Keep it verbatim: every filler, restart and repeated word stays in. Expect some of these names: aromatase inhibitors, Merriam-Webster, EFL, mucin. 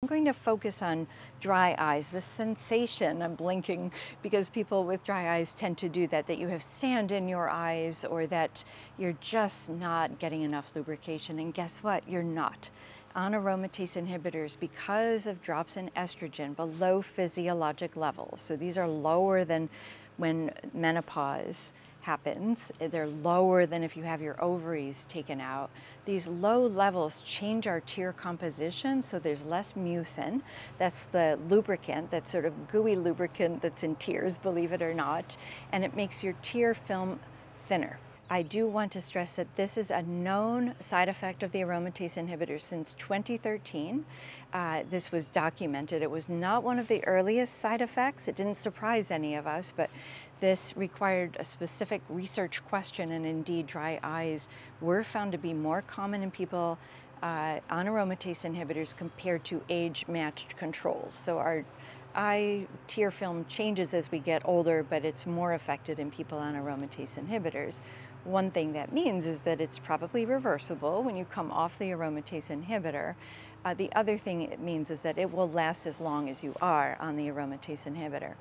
I'm going to focus on dry eyes, the sensation of blinking, because people with dry eyes tend to do that, that you have sand in your eyes or that you're just not getting enough lubrication. And guess what? You're not. On aromatase inhibitors, because of drops in estrogen below physiologic levels, so these are lower than when menopause happens, they're lower than if you have your ovaries taken out. These low levels change our tear composition, so there's less mucin. That's the lubricant, that sort of gooey lubricant that's in tears, believe it or not, and it makes your tear film thinner. I do want to stress that this is a known side effect of the aromatase inhibitors since twenty thirteen. Uh, this was documented. It was not one of the earliest side effects. It didn't surprise any of us, but this required a specific research question, and indeed dry eyes were found to be more common in people uh, on aromatase inhibitors compared to age-matched controls. So our eye tear film changes as we get older, but it's more affected in people on aromatase inhibitors. One thing that means is that it's probably reversible when you come off the aromatase inhibitor. Uh, the other thing it means is that it will last as long as you are on the aromatase inhibitor.